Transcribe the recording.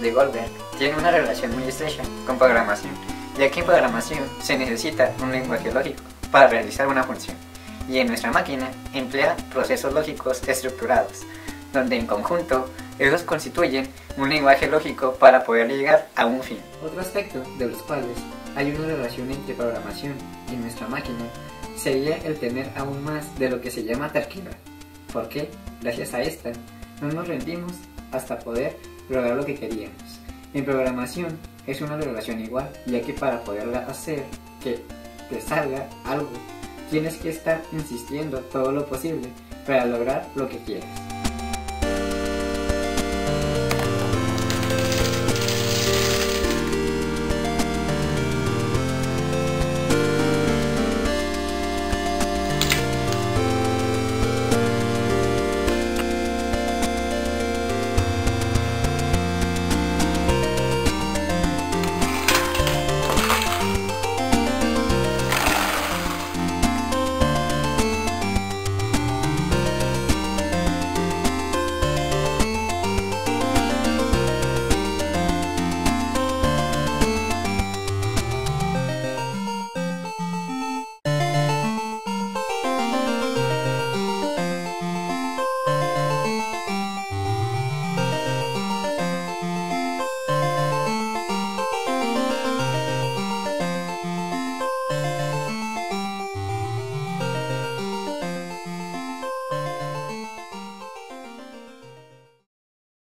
de Goldberg tiene una relación muy estrecha con programación, ya que en programación se necesita un lenguaje lógico para realizar una función, y en nuestra máquina emplea procesos lógicos estructurados, donde en conjunto ellos constituyen un lenguaje lógico para poder llegar a un fin. Otro aspecto de los cuales hay una relación entre programación y nuestra máquina sería el tener aún más de lo que se llama terquedad, porque gracias a esta no nos rendimos hasta poder lograr lo que queríamos. En programación es una relación igual, ya que para poderla hacer que te salga algo, tienes que estar insistiendo todo lo posible para lograr lo que quieres.